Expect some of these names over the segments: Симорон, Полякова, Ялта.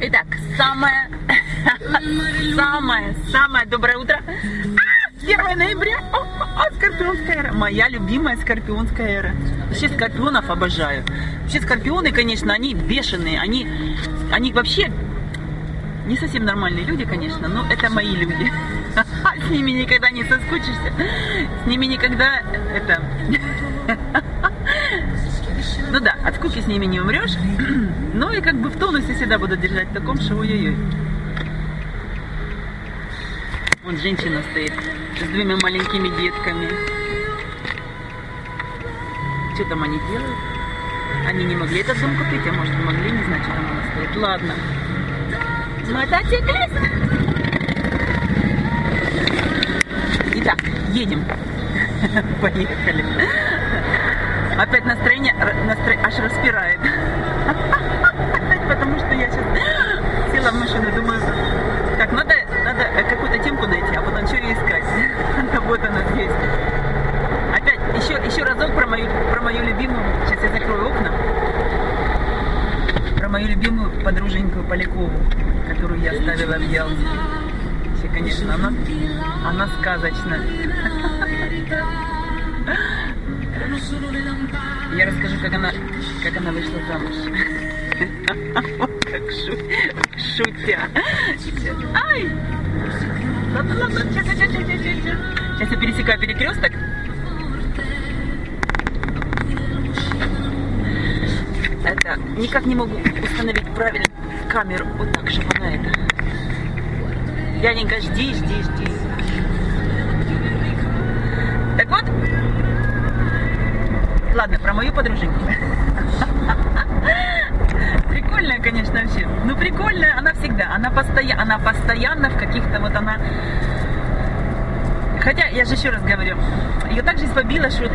Итак, самое доброе утро. 1 ноября. О, скорпионская эра. Моя любимая скорпионская эра. Вообще скорпионов обожаю. Вообще скорпионы, конечно, они бешеные. Они вообще не совсем нормальные люди, конечно, но это мои люди. С ними никогда не соскучишься. С ними никогда это... Ну да, от скуки с ними не умрешь. Ну и как бы в тонусе всегда буду держать в таком, что ой-ой-ой. Вон женщина стоит с двумя маленькими детками. Что там они делают? Они не могли этот дом купить, а может могли, не знаю, что там она стоит. Ладно. Мотоциклист! Итак, едем. Поехали. Опять настроение аж распирает. Потому что я сейчас села в машину, думаю, так, надо какую-то темку найти, а потом что ее искать. Вот она здесь. Опять, еще разок про мою любимую, сейчас я закрою окна, про мою любимую подруженьку Полякову, которую я ставила в Ялте. Вообще, конечно, она сказочная. Я расскажу, как она вышла замуж. Вот как шутя. Ай! Сейчас я пересекаю перекресток. Это никак не могу установить правильно камеру. Вот так, чтобы она это. Яненька, жди. Так вот. Ладно, про мою подруженьку. Прикольная, конечно, вообще. Ну, прикольная она всегда. Она постоянно в каких-то вот она... Хотя, я же еще раз говорю, ее так жизнь побила, что,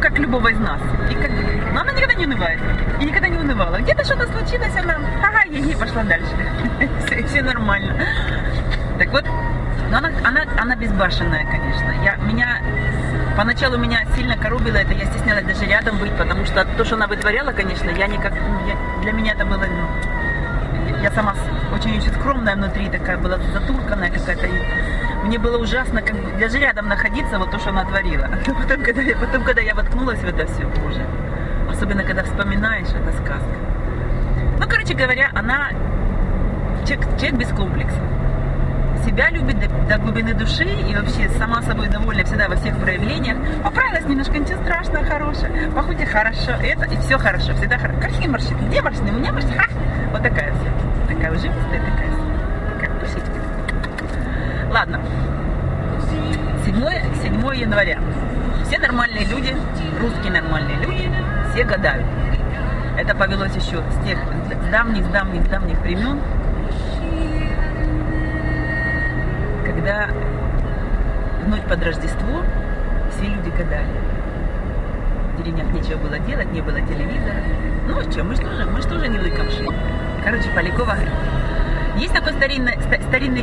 как любого из нас. И как... Но она никогда не унывает. И никогда не унывала. Где-то что-то случилось, она... Ага, ей пошла дальше. Все нормально. Так вот, но она безбашенная, конечно. Поначалу меня сильно коробило это, я стеснялась даже рядом быть, потому что то, что она вытворяла, конечно, для меня это было, я сама очень-очень скромная внутри, такая была затурканная какая-то, и мне было ужасно как бы, даже рядом находиться, вот то, что она творила. Но потом, когда я воткнулась в это все, боже, особенно когда вспоминаешь, это сказка. Ну, короче говоря, она человек без комплексов. Себя любит до глубины души и вообще сама собой довольна всегда во всех проявлениях. Поправилась немножко, ничего страшного, хорошее. Походе хорошо, это и все хорошо, всегда хорошо. Какие морщины? Где морщины? У меня морщины. Ха! Вот такая вся. Такая ужимистая, такая пушистая. Ладно. 7 января. Все нормальные люди, русские нормальные люди, все гадают. Это повелось еще с тех давних времен. Когда в ночь под Рождество все люди гадали. В деревнях нечего было делать, не было телевизора. Ну что, мы же тоже не лыкомши. Короче, Полякова. Есть такой старинный...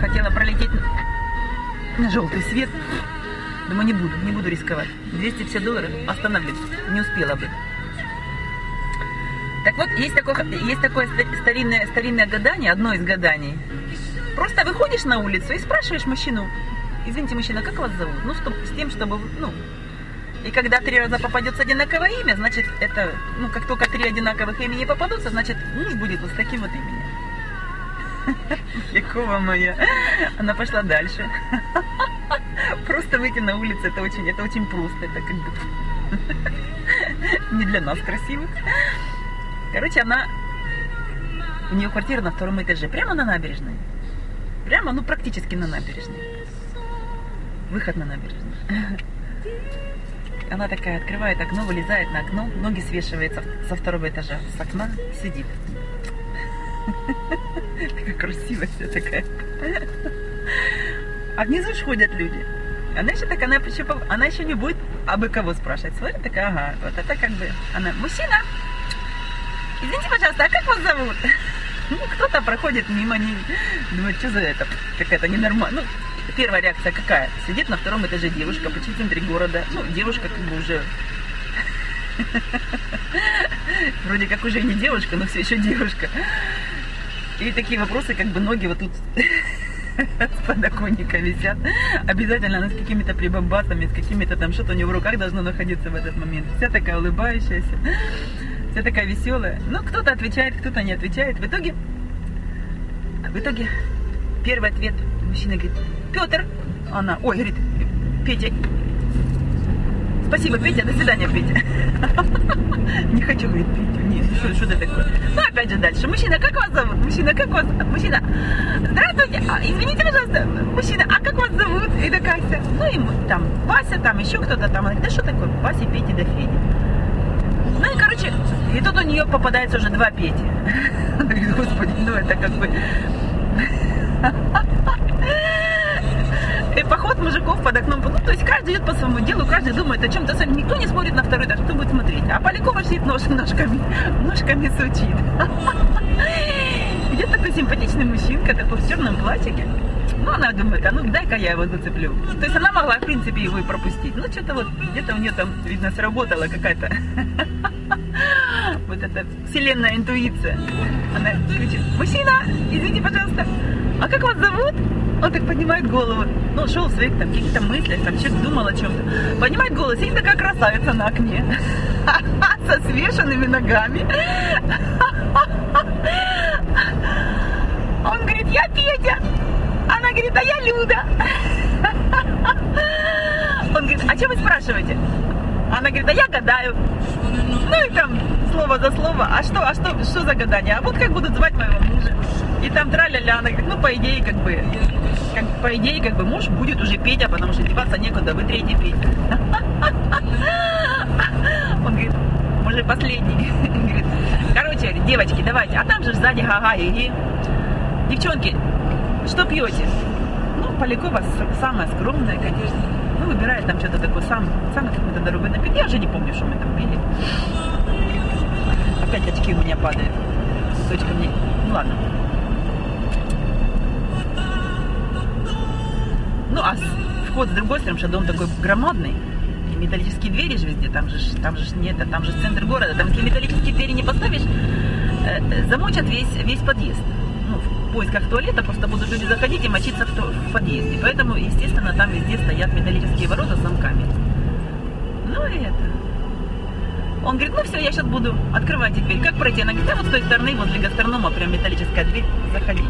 Хотела пролететь на желтый свет. Думаю, не буду рисковать. $250, остановлюсь. Не успела бы. Так вот, есть такое старинное гадание, одно из гаданий. Просто выходишь на улицу и спрашиваешь мужчину, извините, мужчина, как вас зовут? Ну, с тем, чтобы, ну... И когда 3 раза попадется одинаковое имя, значит, это... Ну, как только 3 одинаковых имени попадутся, значит, муж будет вот с таким вот именем. Полякова моя. Она пошла дальше. Просто выйти на улицу, это очень просто. Это как бы... Не для нас красивых. Короче, у нее квартира на 2-м этаже, прямо на набережной. Прямо, ну, практически на набережной. Выход на набережную. Она такая открывает окно, вылезает на окно, ноги свешиваются со 2-го этажа, с окна сидит. Такая красивая вся такая. А внизу ж ходят люди. Она еще не будет абы кого спрашивать. Смотри, такая, ага, вот это как бы... Она, мужчина, извините, пожалуйста, а как вас зовут? Ну, кто-то проходит мимо, думает, что за это, какая-то ненормальная. Ну, первая реакция какая? Сидит на 2-м этаже девушка, почти в центре города. Ну, девушка как бы уже Вроде как уже не девушка, но все еще девушка. И такие вопросы, как бы ноги вот тут с подоконника висят. Обязательно она с какими-то прибамбасами, с какими-то там что-то у нее в руках должно находиться в этот момент. Вся такая улыбающаяся, вся такая веселая. Но кто-то отвечает, кто-то не отвечает. В итоге первый ответ мужчина говорит: Петр. Она: ой, говорит, Петя. Спасибо, Петя, до свидания, Петя. Не хочу, говорит, Петю. Нет, что это такое? Ну, опять же, дальше. Мужчина, как вас зовут? Мужчина, как вас? Мужчина, здравствуйте. А, извините, пожалуйста. Мужчина, а как вас зовут? И такая вся. Ну, и там Вася, там еще кто-то там. Да что такое? Вася, Петя, да Федя. Ну, и, короче, и тут у нее попадается уже два Пети. Она говорит: господи, ну это как бы... И поход мужиков под окном. Ну, то есть каждый идет по своему делу, каждый думает о чем-то своем. Никто не смотрит на второй этаж, кто будет смотреть. А Полякова сидит ножками сучит. Идет такой симпатичный мужчинка, такой в черном платьике. Ну, она думает: а ну дай-ка я его зацеплю. То есть она могла, в принципе, его и пропустить. Ну, что-то вот где-то у нее там, видно, сработала какая-то вот эта вселенная интуиция. Она кричит: мужчина, извините, пожалуйста, а как вас зовут? Он так поднимает голову. Ну, шел в своих там каких-то мыслях, там что-то думал о чем-то. Поднимает голову, сидит такая красавица на окне. Со свешенными ногами. Он говорит: я Петя. Она говорит: а я Люда. Он говорит: а что вы спрашиваете? Она говорит: а я гадаю. Ну и там слово за слово. А что за гадание? А вот как будут звать моего мужа? И там траля-ля. Она говорит: ну, по идее, как бы муж будет уже Петя, потому что деваться некуда, вы третий Петя. Он говорит: уже последний. Говорит: короче, девочки, давайте. А там же сзади гага, иди. Девчонки, что пьете? Ну, Полякова самая скромная, конечно. Ну, выбирает там что-то такое, самый какой-то дорогой напиток. Я уже не помню, что мы там пили. Опять очки у меня падают. Точка мне... Ну, ладно. Ну, а вход с другой стороны, что дом такой громадный. И металлические двери же везде, там же центр города. Там, если металлические двери не поставишь, замочат весь подъезд. Ну, в поисках туалета просто будут люди заходить и мочиться в подъезде. Поэтому, естественно, там везде стоят металлические ворота с замками. Ну, и это. Он говорит: ну все, я сейчас буду открывать дверь. Как пройти? Она говорит: а вот с той стороны, возле гастронома, прям металлическая дверь, заходи.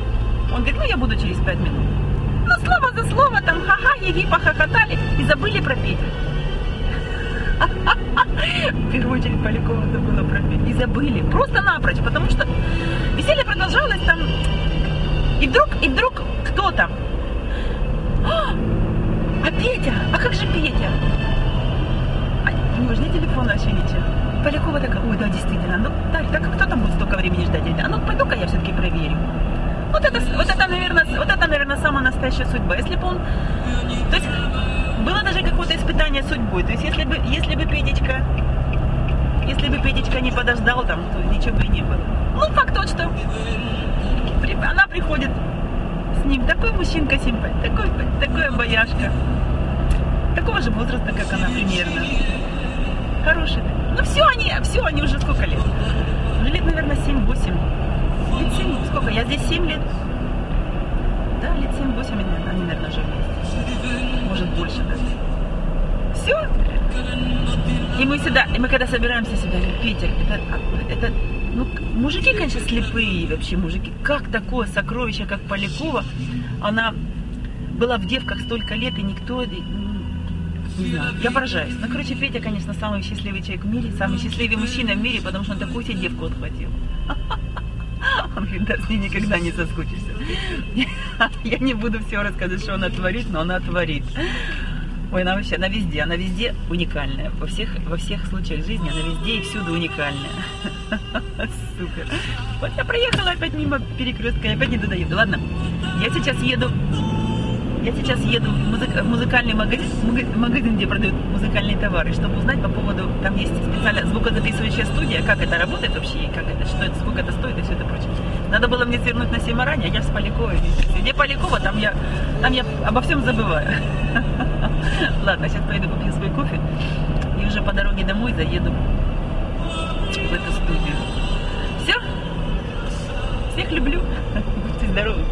Он говорит: ну, я буду через 5 минут. Ну, слово за слово, там ха-ха, еги, похохотали и забыли про Петю. В первую очередь Полякова забыла про Петю. И забыли, просто напрочь, потому что веселье продолжалось там. И вдруг кто там? А Петя? А как же Петя? У него же нет телефона вообще ничего. Полякова такая: ой, да, действительно. Ну, так кто там будет столько времени ждать? А ну, пойду-ка я все-таки проверю. Вот это, наверное, самая настоящая судьба. Если бы он... То есть было даже какое-то испытание судьбой. То есть если бы Петечка не подождал там, то ничего бы и не было. Ну, факт тот, что она приходит с ним. Такой мужчинка симпатичный, такой обаяшка. Такого же возраста, как она, примерно. Хороший. Ну, все они уже сколько лет? Уже лет, наверное, 7-8. Лет 7, сколько? Я здесь 7 лет. Да, лет 7-8 они, наверное, уже вместе. Может, больше даже. Все. И мы когда собираемся сюда, Питер, это ну, мужики, конечно, слепые вообще мужики. Как такое сокровище, как Полякова? Она была в девках столько лет, и никто... Не знаю, я поражаюсь. Ну, короче, Петя, конечно, самый счастливый человек в мире, самый счастливый мужчина в мире, потому что он такую себе девку отхватил. Он говорит: да, с ней никогда не соскучишься. Я не буду все рассказывать, что она творит, но она творит. Ой, она вообще, она везде уникальная. Во всех случаях жизни она везде и всюду уникальная. Супер. Вот я проехала опять мимо перекрестка, я опять не туда еду. Ладно, я сейчас еду в музыкальный магазин, где продают музыкальные товары, чтобы узнать по поводу, там есть специально звукозаписывающая студия, как это работает вообще, и сколько это стоит и все это прочее. Надо было мне свернуть на Симороне, а я с Поляковой. Где Полякова, там я обо всем забываю. Ладно, сейчас пойду попью свой кофе и уже по дороге домой заеду в эту студию. Все? Всех люблю. Будьте здоровы.